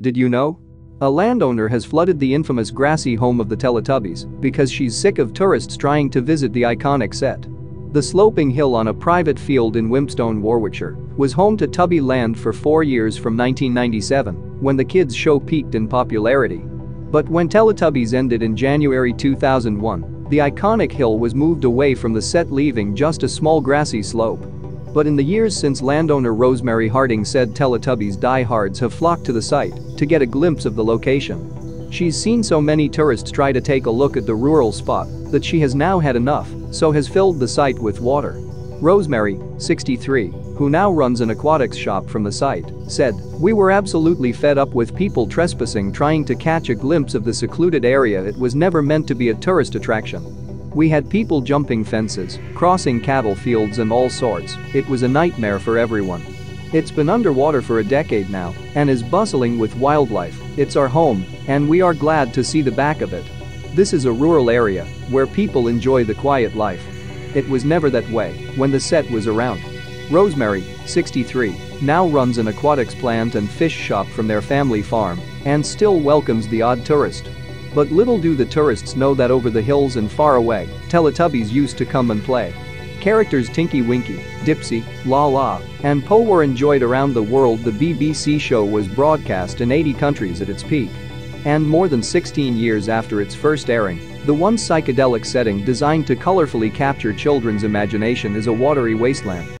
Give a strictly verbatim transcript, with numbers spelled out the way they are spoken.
Did you know? A landowner has flooded the infamous grassy home of the Teletubbies because she's sick of tourists trying to visit the iconic set. The sloping hill on a private field in Wimpstone, Warwickshire, was home to Tubby Land for four years from nineteen ninety-seven, when the kids' show peaked in popularity. But when Teletubbies ended in January two thousand one, the iconic hill was moved away from the set, leaving just a small grassy slope. But in the years since, landowner Rosemary Harding said Teletubbies diehards have flocked to the site to get a glimpse of the location. She's seen so many tourists try to take a look at the rural spot that she has now had enough, so has filled the site with water. Rosemary, sixty-three, who now runs an aquatics shop from the site, said, "We were absolutely fed up with people trespassing trying to catch a glimpse of the secluded area. It was never meant to be a tourist attraction. We had people jumping fences, crossing cattle fields and all sorts. It was a nightmare for everyone. It's been underwater for a decade now and is bustling with wildlife. It's our home and we are glad to see the back of it. This is a rural area where people enjoy the quiet life. It was never that way when the set was around." Rosemary, sixty-three, now runs an aquatics plant and fish shop from their family farm and still welcomes the odd tourist. But little do the tourists know that over the hills and far away, Teletubbies used to come and play. Characters Tinky Winky, Dipsy, La La, and Po were enjoyed around the world. The B B C show was broadcast in eighty countries at its peak. And more than sixteen years after its first airing, the once psychedelic setting designed to colorfully capture children's imagination is a watery wasteland.